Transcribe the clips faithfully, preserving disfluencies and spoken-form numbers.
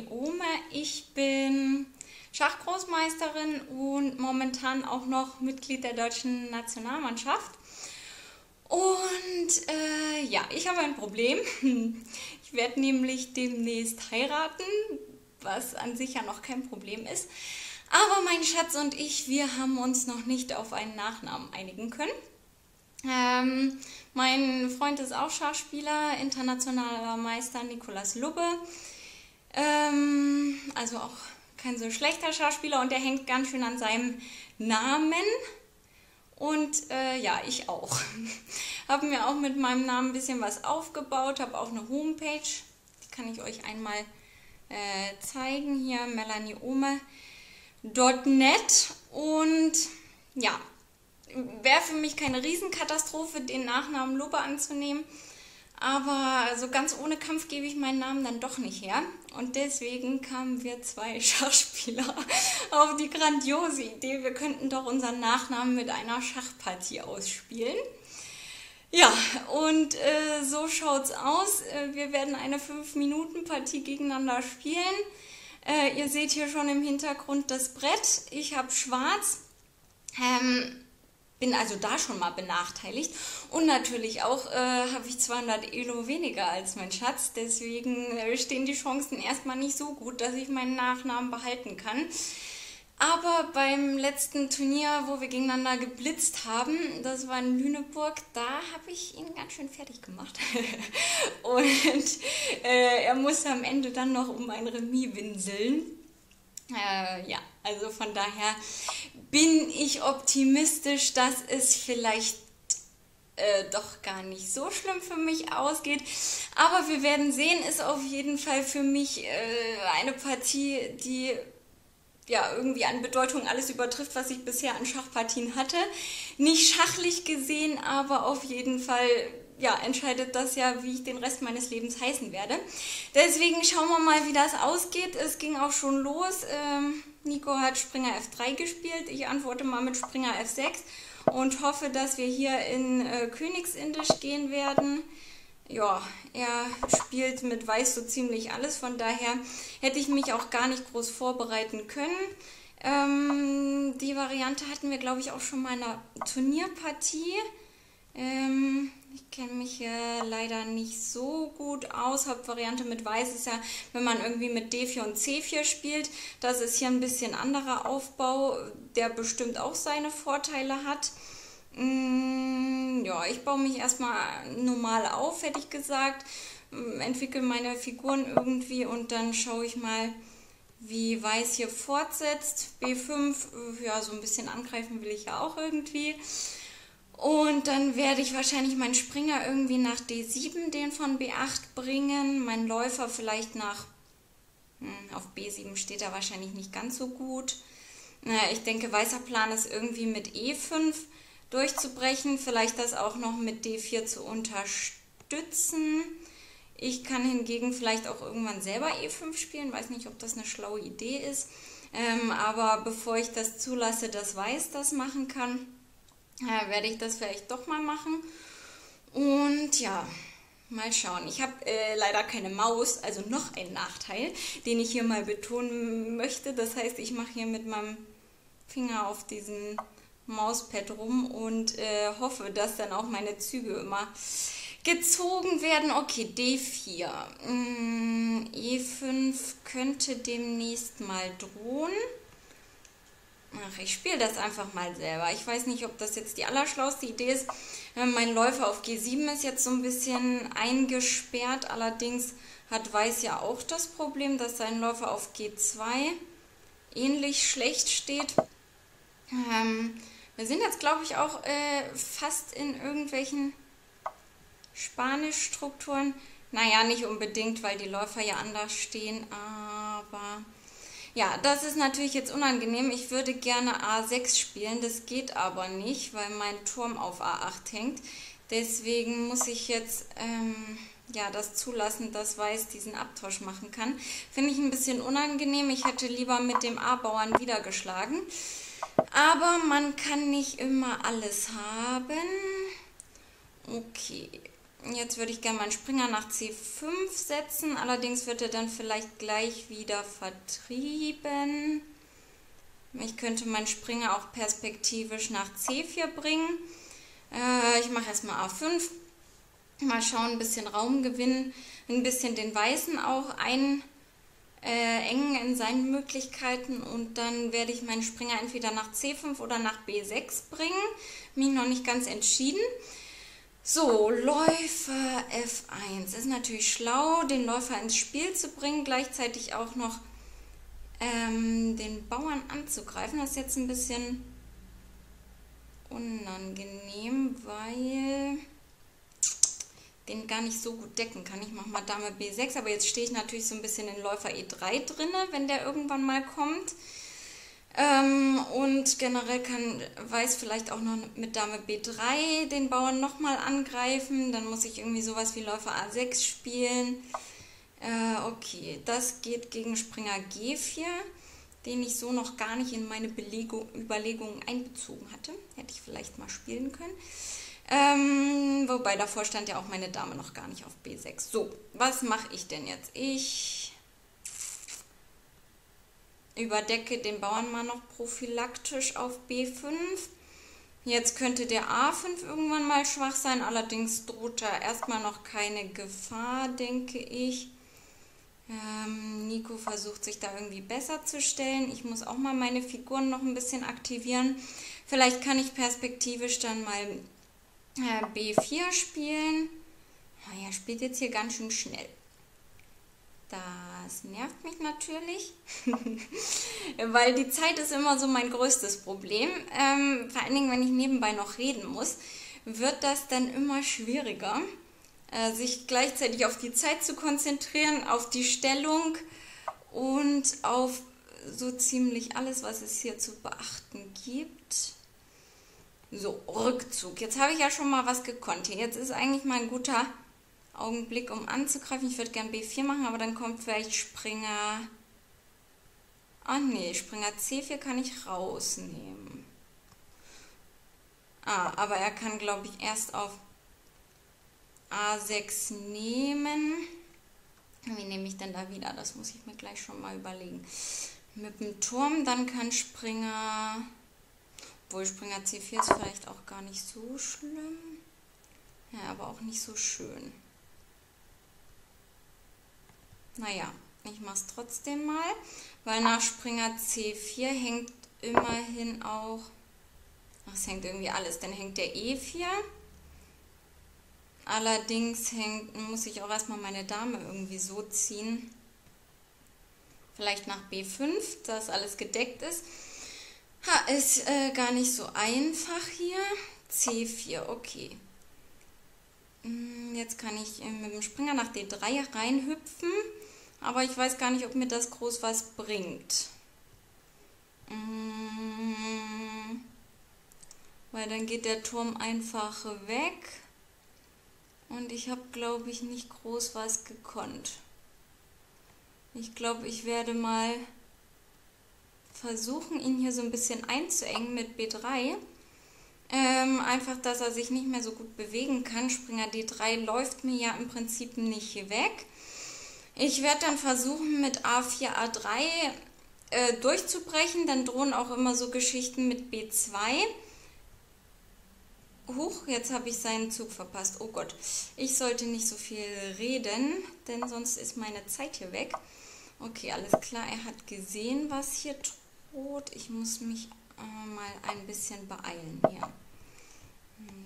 Melanie Ohme. Ich bin Schachgroßmeisterin und momentan auch noch Mitglied der deutschen Nationalmannschaft. Und äh, ja, ich habe ein Problem. Ich werde nämlich demnächst heiraten, was an sich ja noch kein Problem ist. Aber mein Schatz und ich, wir haben uns noch nicht auf einen Nachnamen einigen können. Ähm, mein Freund ist auch Schachspieler, internationaler Meister Nikolas Lubbe. Ähm, also auch kein so schlechter Schachspieler, und der hängt ganz schön an seinem Namen. Und äh, ja, ich auch. Habe mir auch mit meinem Namen ein bisschen was aufgebaut, habe auch eine Homepage. Die kann ich euch einmal äh, zeigen, hier melanie ome punkt net. Und ja, wäre für mich keine Riesenkatastrophe, den Nachnamen Lubbe anzunehmen, aber so ganz ohne Kampf gebe ich meinen Namen dann doch nicht her. Und deswegen kamen wir zwei Schachspieler auf die grandiose Idee, wir könnten doch unseren Nachnamen mit einer Schachpartie ausspielen. Ja, und äh, so schaut's aus. Wir werden eine fünf Minuten Partie gegeneinander spielen. Äh, ihr seht hier schon im Hintergrund das Brett. Ich habe schwarz. Ähm, Bin also da schon mal benachteiligt, und natürlich auch äh, habe ich zweihundert Elo weniger als mein Schatz, deswegen stehen die Chancen erstmal nicht so gut, dass ich meinen Nachnamen behalten kann. Aber beim letzten Turnier, wo wir gegeneinander geblitzt haben, das war in Lüneburg, da habe ich ihn ganz schön fertig gemacht. Und äh, er musste am Ende dann noch um ein Remis winseln. Äh, ja, also von daher bin ich optimistisch, dass es vielleicht äh, doch gar nicht so schlimm für mich ausgeht. Aber wir werden sehen, ist auf jeden Fall für mich äh, eine Partie, die ja irgendwie an Bedeutung alles übertrifft, was ich bisher an Schachpartien hatte. Nicht schachlich gesehen, aber auf jeden Fall ja, entscheidet das ja, wie ich den Rest meines Lebens heißen werde. Deswegen schauen wir mal, wie das ausgeht. Es ging auch schon los. Ähm, Nico hat Springer F drei gespielt. Ich antworte mal mit Springer F sechs und hoffe, dass wir hier in äh, Königsindisch gehen werden. Ja, er spielt mit Weiß so ziemlich alles. Von daher hätte ich mich auch gar nicht groß vorbereiten können. Ähm, die Variante hatten wir, glaube ich, auch schon mal in einer Turnierpartie. Ähm, ich kenne mich hier leider nicht so gut aus. Hauptvariante mit Weiß ist ja, wenn man irgendwie mit D vier und C vier spielt. Das ist hier ein bisschen anderer Aufbau, der bestimmt auch seine Vorteile hat. Mm, ja, ich baue mich erstmal normal auf, hätte ich gesagt. Entwickle meine Figuren irgendwie, und dann schaue ich mal, wie Weiß hier fortsetzt. B fünf, ja, so ein bisschen angreifen will ich ja auch irgendwie. Und dann werde ich wahrscheinlich meinen Springer irgendwie nach D sieben, den von B acht bringen. Mein Läufer vielleicht nach, auf B sieben steht er wahrscheinlich nicht ganz so gut. Ich denke, weißer Plan ist irgendwie mit E fünf durchzubrechen. Vielleicht das auch noch mit D vier zu unterstützen. Ich kann hingegen vielleicht auch irgendwann selber E fünf spielen. Weiß nicht, ob das eine schlaue Idee ist. Aber bevor ich das zulasse, dass Weiß das machen kann, ja, werde ich das vielleicht doch mal machen. Und ja, mal schauen. Ich habe äh, leider keine Maus, also noch ein Nachteil, den ich hier mal betonen möchte. Das heißt, ich mache hier mit meinem Finger auf diesem Mauspad rum und äh, hoffe, dass dann auch meine Züge immer gezogen werden. Okay, D vier. Mm, E fünf könnte demnächst mal drohen. Ach, ich spiele das einfach mal selber. Ich weiß nicht, ob das jetzt die allerschlauste Idee ist. Mein Läufer auf G sieben ist jetzt so ein bisschen eingesperrt. Allerdings hat Weiß ja auch das Problem, dass sein Läufer auf G zwei ähnlich schlecht steht. Ähm, wir sind jetzt, glaube ich, auch äh, fast in irgendwelchen Spanisch-Strukturen. Naja, nicht unbedingt, weil die Läufer ja anders stehen, aber... Ja, das ist natürlich jetzt unangenehm. Ich würde gerne A sechs spielen, das geht aber nicht, weil mein Turm auf A acht hängt. Deswegen muss ich jetzt ähm, ja, das zulassen, dass Weiß diesen Abtausch machen kann. Finde ich ein bisschen unangenehm. Ich hätte lieber mit dem A-Bauern wieder geschlagen. Aber man kann nicht immer alles haben. Okay, Jetzt würde ich gerne meinen Springer nach C fünf setzen, allerdings wird er dann vielleicht gleich wieder vertrieben. Ich könnte meinen Springer auch perspektivisch nach C vier bringen. Äh, ich mache erstmal A fünf. Mal schauen, ein bisschen Raum gewinnen, ein bisschen den Weißen auch einengen äh, in seinen Möglichkeiten. Und dann werde ich meinen Springer entweder nach C fünf oder nach B sechs bringen. Mich noch nicht ganz entschieden. So, Läufer F eins. Es ist natürlich schlau, den Läufer ins Spiel zu bringen, gleichzeitig auch noch ähm, den Bauern anzugreifen. Das ist jetzt ein bisschen unangenehm, weil den gar nicht so gut decken kann. Ich mache mal Dame B sechs, aber jetzt stehe ich natürlich so ein bisschen in Läufer E drei drinne, wenn der irgendwann mal kommt. Ähm, und generell kann Weiß vielleicht auch noch mit Dame B drei den Bauern nochmal angreifen. Dann muss ich irgendwie sowas wie Läufer A sechs spielen. Äh, okay, das geht gegen Springer G vier, den ich so noch gar nicht in meine Belegung, Überlegungen einbezogen hatte. Hätte ich vielleicht mal spielen können. Ähm, wobei davor stand ja auch meine Dame noch gar nicht auf B sechs. So, was mache ich denn jetzt? Ich überdecke den Bauern mal noch prophylaktisch auf B fünf. Jetzt könnte der A fünf irgendwann mal schwach sein, allerdings droht da erstmal noch keine Gefahr, denke ich. Ähm, Nico versucht sich da irgendwie besser zu stellen. Ich muss auch mal meine Figuren noch ein bisschen aktivieren. Vielleicht kann ich perspektivisch dann mal äh, B vier spielen. Oh, er spielt jetzt hier ganz schön schnell. Das nervt mich natürlich, weil die Zeit ist immer so mein größtes Problem. Ähm, vor allen Dingen, wenn ich nebenbei noch reden muss, wird das dann immer schwieriger, äh, sich gleichzeitig auf die Zeit zu konzentrieren, auf die Stellung und auf so ziemlich alles, was es hier zu beachten gibt. So, Rückzug. Jetzt habe ich ja schon mal was gekonnt. Jetzt ist eigentlich mal ein guter Augenblick, um anzugreifen. Ich würde gern B vier machen, aber dann kommt vielleicht Springer... Ah nee, Springer C vier kann ich rausnehmen. Ah, aber er kann, glaube ich, erst auf A sechs nehmen. Wie nehme ich denn da wieder? Das muss ich mir gleich schon mal überlegen. Mit dem Turm, dann kann Springer... Obwohl, Springer C vier ist vielleicht auch gar nicht so schlimm. Ja, aber auch nicht so schön. Naja, ich mache es trotzdem mal, weil nach Springer C vier hängt immerhin auch, ach, es hängt irgendwie alles, dann hängt der E vier. Allerdings hängt, muss ich auch erstmal meine Dame irgendwie so ziehen, vielleicht nach B fünf, dass alles gedeckt ist. Ha, ist äh, gar nicht so einfach hier. C vier, okay. Jetzt kann ich mit dem Springer nach D drei reinhüpfen, aber ich weiß gar nicht, ob mir das groß was bringt. Weil dann geht der Turm einfach weg und ich habe, glaube ich, nicht groß was gekonnt. Ich glaube, ich werde mal versuchen, ihn hier so ein bisschen einzuengen mit B drei. Ähm, einfach, dass er sich nicht mehr so gut bewegen kann. Springer D drei läuft mir ja im Prinzip nicht weg. Ich werde dann versuchen, mit A vier, A drei äh, durchzubrechen. Dann drohen auch immer so Geschichten mit B zwei. Huch, jetzt habe ich seinen Zug verpasst. Oh Gott, ich sollte nicht so viel reden, denn sonst ist meine Zeit hier weg. Okay, alles klar, er hat gesehen, was hier droht. Ich muss mich äh, mal ein bisschen beeilen hier.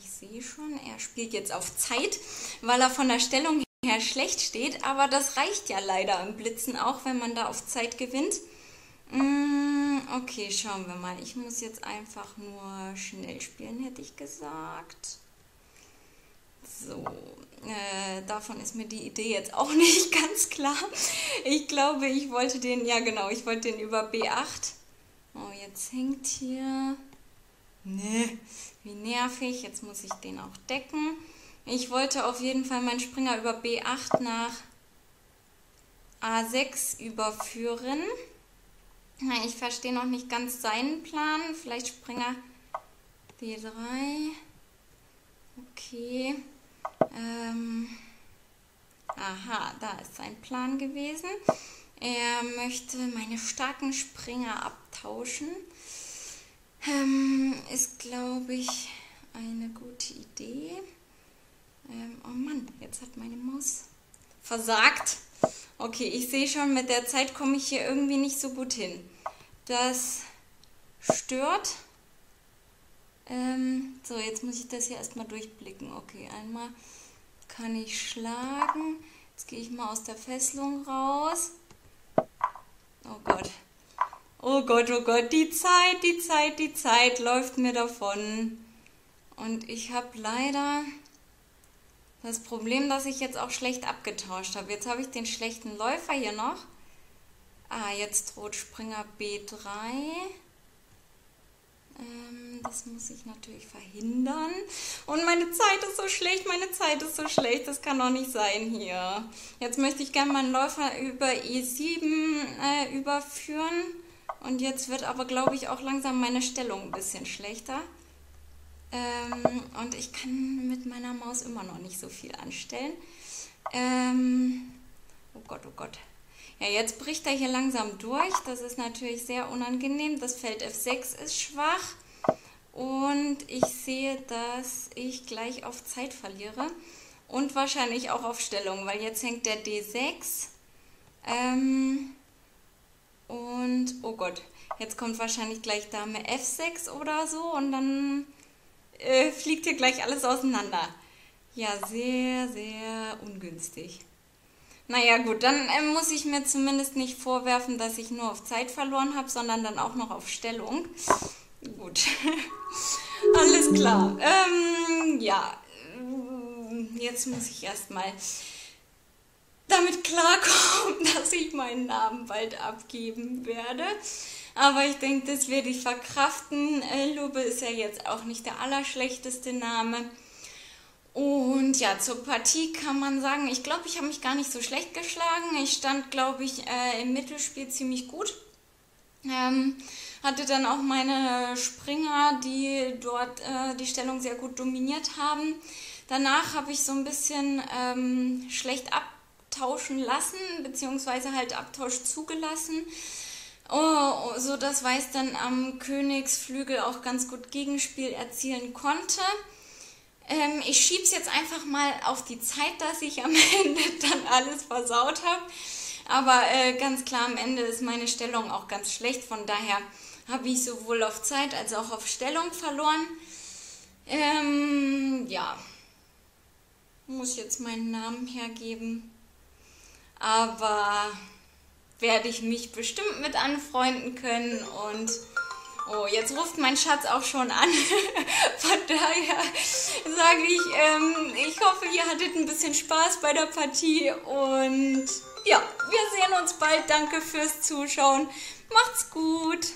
Ich sehe schon, er spielt jetzt auf Zeit, weil er von der Stellung her schlecht steht, aber das reicht ja leider im Blitzen auch, wenn man da auf Zeit gewinnt. Okay, schauen wir mal. Ich muss jetzt einfach nur schnell spielen, hätte ich gesagt. So, äh, davon ist mir die Idee jetzt auch nicht ganz klar. Ich glaube, ich wollte den, ja genau, ich wollte den über B acht. Oh, jetzt hängt hier... Ne, wie nervig. Jetzt muss ich den auch decken. Ich wollte auf jeden Fall meinen Springer über B acht nach A sechs überführen. Ich verstehe noch nicht ganz seinen Plan. Vielleicht Springer D drei. Okay. Ähm, aha, da ist sein Plan gewesen. Er möchte meine starken Springer abtauschen. Ähm, ist, glaube ich, eine gute Idee. Ähm, oh Mann, jetzt hat meine Maus versagt. Okay, ich sehe schon, mit der Zeit komme ich hier irgendwie nicht so gut hin. Das stört. Ähm, so, jetzt muss ich das hier erstmal durchblicken. Okay, einmal kann ich schlagen. Jetzt gehe ich mal aus der Fesselung raus. Oh Gott. Oh Gott, oh Gott, die Zeit, die Zeit, die Zeit läuft mir davon. Und ich habe leider das Problem, dass ich jetzt auch schlecht abgetauscht habe. Jetzt habe ich den schlechten Läufer hier noch. Ah, jetzt droht Springer B drei. Ähm, das muss ich natürlich verhindern. Und meine Zeit ist so schlecht, meine Zeit ist so schlecht. Das kann doch nicht sein hier. Jetzt möchte ich gerne meinen Läufer über E sieben äh, überführen. Und jetzt wird aber, glaube ich, auch langsam meine Stellung ein bisschen schlechter. Ähm, und ich kann mit meiner Maus immer noch nicht so viel anstellen. Ähm, oh Gott, oh Gott. Ja, jetzt bricht er hier langsam durch. Das ist natürlich sehr unangenehm. Das Feld F sechs ist schwach. Und ich sehe, dass ich gleich auf Zeit verliere. Und wahrscheinlich auch auf Stellung, weil jetzt hängt der D sechs. Ähm... Und, oh Gott, jetzt kommt wahrscheinlich gleich Dame F sechs oder so und dann äh, fliegt hier gleich alles auseinander. Ja, sehr, sehr ungünstig. Naja gut, dann äh, muss ich mir zumindest nicht vorwerfen, dass ich nur auf Zeit verloren habe, sondern dann auch noch auf Stellung. Gut, alles klar. Ähm, ja, jetzt muss ich erstmal damit klarkommen, dass ich meinen Namen bald abgeben werde. Aber ich denke, das werde ich verkraften. Äh, Lubbe ist ja jetzt auch nicht der allerschlechteste Name. Und ja, zur Partie kann man sagen, ich glaube, ich habe mich gar nicht so schlecht geschlagen. Ich stand, glaube ich, äh, im Mittelspiel ziemlich gut. Ähm, hatte dann auch meine Springer, die dort äh, die Stellung sehr gut dominiert haben. Danach habe ich so ein bisschen ähm, schlecht ab abtauschen lassen, beziehungsweise halt Abtausch zugelassen, oh, so dass Weiß dann am Königsflügel auch ganz gut Gegenspiel erzielen konnte. Ähm, ich schiebe es jetzt einfach mal auf die Zeit, dass ich am Ende dann alles versaut habe, aber äh, ganz klar, am Ende ist meine Stellung auch ganz schlecht, von daher habe ich sowohl auf Zeit als auch auf Stellung verloren. Ähm, ja, muss jetzt meinen Namen hergeben. Aber werde ich mich bestimmt mit anfreunden können und oh, jetzt ruft mein Schatz auch schon an. Von daher sage ich, ähm, ich hoffe, ihr hattet ein bisschen Spaß bei der Partie und ja, wir sehen uns bald. Danke fürs Zuschauen. Macht's gut!